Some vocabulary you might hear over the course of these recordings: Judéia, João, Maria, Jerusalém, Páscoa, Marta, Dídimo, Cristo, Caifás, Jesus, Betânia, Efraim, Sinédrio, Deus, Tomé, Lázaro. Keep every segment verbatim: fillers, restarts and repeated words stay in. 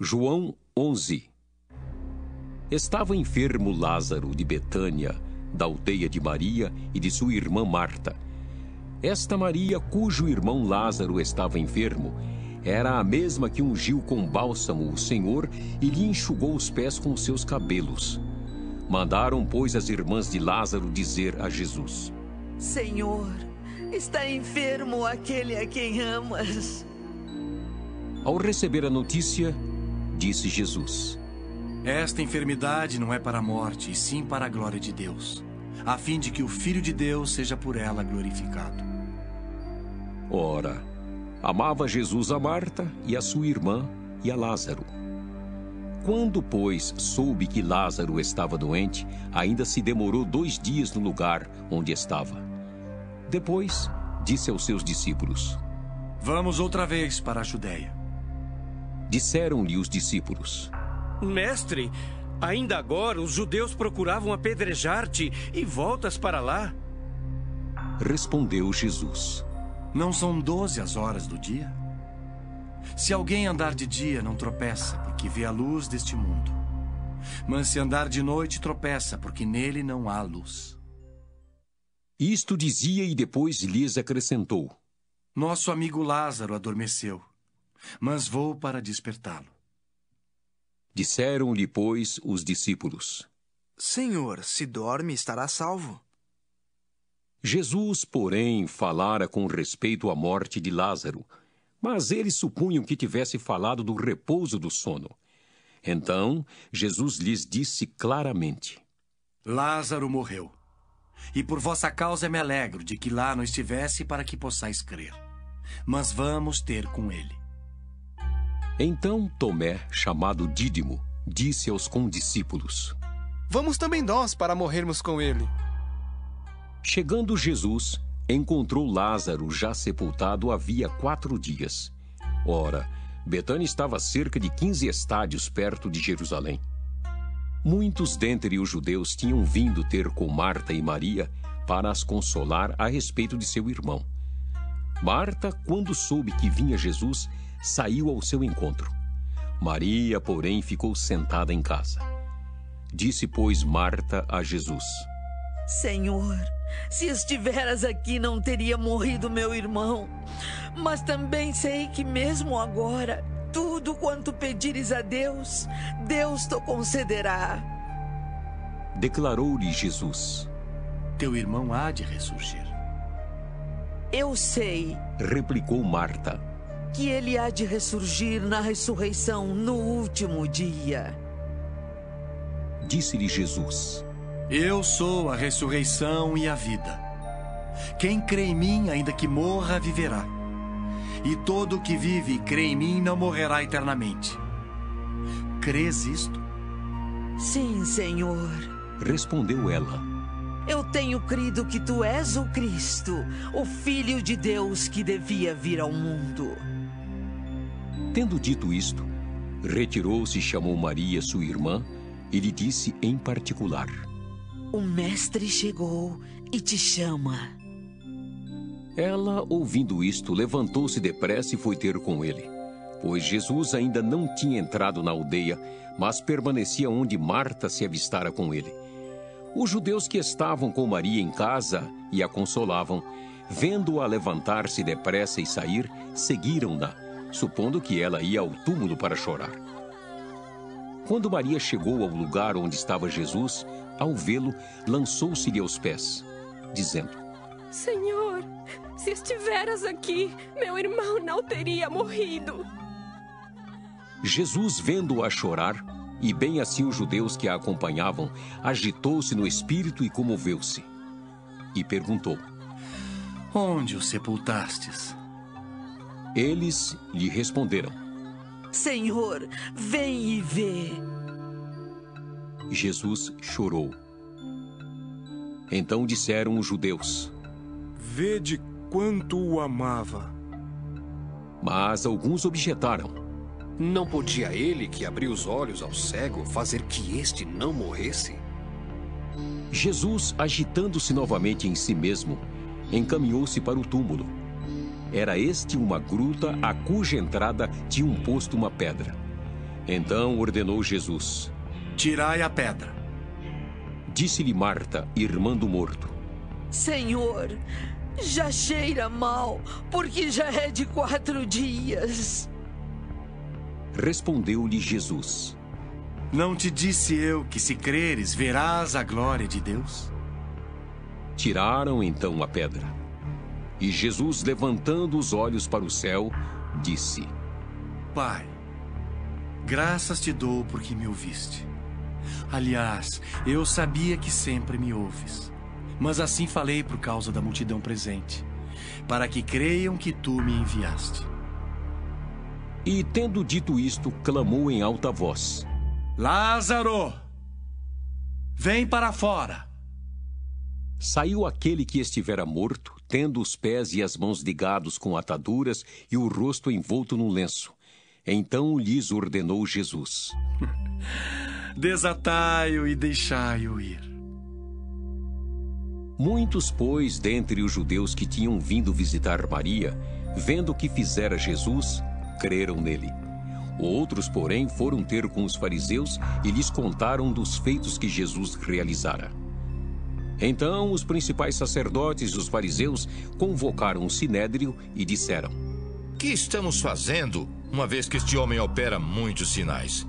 João onze. Estava enfermo Lázaro de Betânia, da aldeia de Maria e de sua irmã Marta. Esta Maria, cujo irmão Lázaro estava enfermo, era a mesma que ungiu com bálsamo o Senhor e lhe enxugou os pés com seus cabelos. Mandaram, pois, as irmãs de Lázaro dizer a Jesus: Senhor, está enfermo aquele a quem amas. Ao receber a notícia, disse Jesus: Esta enfermidade não é para a morte, e sim para a glória de Deus, a fim de que o Filho de Deus seja por ela glorificado. Ora, amava Jesus a Marta e a sua irmã e a Lázaro. Quando, pois, soube que Lázaro estava doente, ainda se demorou dois dias no lugar onde estava. Depois, disse aos seus discípulos: Vamos outra vez para a Judéia. Disseram-lhe os discípulos: Mestre, ainda agora os judeus procuravam apedrejar-te e voltas para lá? Respondeu Jesus: Não são doze as horas do dia? Se alguém andar de dia, não tropeça, porque vê a luz deste mundo. Mas se andar de noite, tropeça, porque nele não há luz. Isto dizia e depois lhes acrescentou: Nosso amigo Lázaro adormeceu, mas vou para despertá-lo. Disseram-lhe, pois, os discípulos: Senhor, se dorme, estará salvo. Jesus, porém, falara com respeito à morte de Lázaro, mas eles supunham que tivesse falado do repouso do sono. Então, Jesus lhes disse claramente: Lázaro morreu, e por vossa causa me alegro de que lá não estivesse para que possais crer. Mas vamos ter com ele. Então Tomé, chamado Dídimo, disse aos condiscípulos: Vamos também nós para morrermos com ele. Chegando Jesus, encontrou Lázaro já sepultado havia quatro dias. Ora, Betânia estava a cerca de quinze estádios perto de Jerusalém. Muitos dentre os judeus tinham vindo ter com Marta e Maria para as consolar a respeito de seu irmão. Marta, quando soube que vinha Jesus, saiu ao seu encontro. Maria, porém, ficou sentada em casa. Disse, pois, Marta a Jesus: Senhor, se estiveras aqui, não teria morrido meu irmão. Mas também sei que mesmo agora, tudo quanto pedires a Deus, Deus te concederá. Declarou-lhe Jesus: Teu irmão há de ressurgir. Eu sei, replicou Marta, que ele há de ressurgir na ressurreição no último dia. Disse-lhe Jesus: Eu sou a ressurreição e a vida. Quem crê em mim, ainda que morra, viverá. E todo o que vive e crê em mim não morrerá eternamente. Crês isto? Sim, Senhor, respondeu ela. Eu tenho crido que tu és o Cristo, o Filho de Deus que devia vir ao mundo. Tendo dito isto, retirou-se e chamou Maria, sua irmã, e lhe disse em particular: O mestre chegou e te chama. Ela, ouvindo isto, levantou-se depressa e foi ter com ele, pois Jesus ainda não tinha entrado na aldeia, mas permanecia onde Marta se avistara com ele. Os judeus que estavam com Maria em casa e a consolavam, vendo-a levantar-se depressa e sair, seguiram-na, supondo que ela ia ao túmulo para chorar. Quando Maria chegou ao lugar onde estava Jesus, ao vê-lo, lançou-se-lhe aos pés, dizendo: Senhor, se estiveras aqui, meu irmão não teria morrido. Jesus, vendo-a chorar, e bem assim os judeus que a acompanhavam, agitou-se no espírito e comoveu-se. E perguntou: Onde o sepultastes? Eles lhe responderam: Senhor, vem e vê. Jesus chorou. Então disseram os judeus: Vede quanto o amava. Mas alguns objetaram: Não podia ele, que abriu os olhos ao cego, fazer que este não morresse? Jesus, agitando-se novamente em si mesmo, encaminhou-se para o túmulo. Era este uma gruta a cuja entrada tinham posto uma pedra. Então ordenou Jesus: Tirai a pedra. Disse-lhe Marta, irmã do morto: Senhor, já cheira mal, porque já é de quatro dias. Respondeu-lhe Jesus: Não te disse eu que, se creres, verás a glória de Deus? Tiraram então a pedra. E Jesus, levantando os olhos para o céu, disse: Pai, graças te dou porque me ouviste. Aliás, eu sabia que sempre me ouves, mas assim falei por causa da multidão presente, para que creiam que tu me enviaste. E, tendo dito isto, clamou em alta voz: Lázaro, vem para fora. Saiu aquele que estivera morto, tendo os pés e as mãos ligados com ataduras e o rosto envolto num lenço. Então lhes ordenou Jesus: Desatai-o e deixai-o ir. Muitos, pois, dentre os judeus que tinham vindo visitar Maria, vendo o que fizera Jesus, creram nele. Outros, porém, foram ter com os fariseus e lhes contaram dos feitos que Jesus realizara. Então os principais sacerdotes e os fariseus convocaram o Sinédrio e disseram: Que estamos fazendo, uma vez que este homem opera muitos sinais?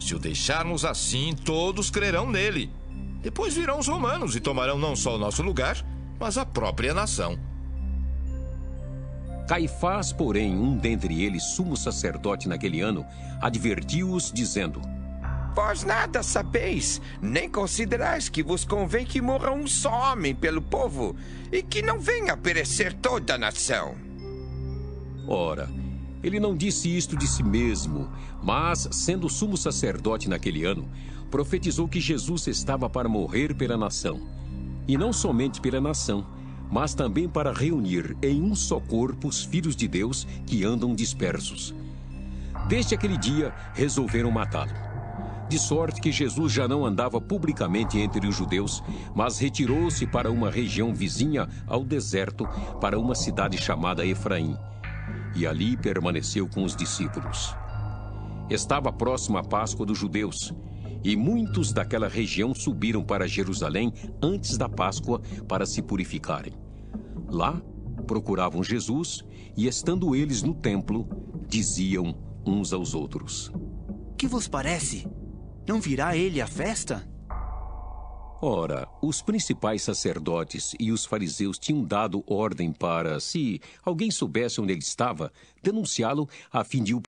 Se o deixarmos assim, todos crerão nele. Depois virão os romanos e tomarão não só o nosso lugar, mas a própria nação. Caifás, porém, um dentre eles, sumo sacerdote naquele ano, advertiu-os, dizendo: Vós nada sabeis, nem considerais que vos convém que morra um só homem pelo povo, e que não venha a perecer toda a nação. Ora, ele não disse isto de si mesmo, mas, sendo sumo sacerdote naquele ano, profetizou que Jesus estava para morrer pela nação, e não somente pela nação, mas também para reunir em um só corpo os filhos de Deus que andam dispersos. Desde aquele dia, resolveram matá-lo. De sorte que Jesus já não andava publicamente entre os judeus, mas retirou-se para uma região vizinha ao deserto, para uma cidade chamada Efraim. E ali permaneceu com os discípulos. Estava próxima a Páscoa dos judeus, e muitos daquela região subiram para Jerusalém antes da Páscoa para se purificarem. Lá procuravam Jesus e, estando eles no templo, diziam uns aos outros: Que vos parece? Não virá ele à festa? Ora, os principais sacerdotes e os fariseus tinham dado ordem para, se alguém soubesse onde ele estava, denunciá-lo a fim de o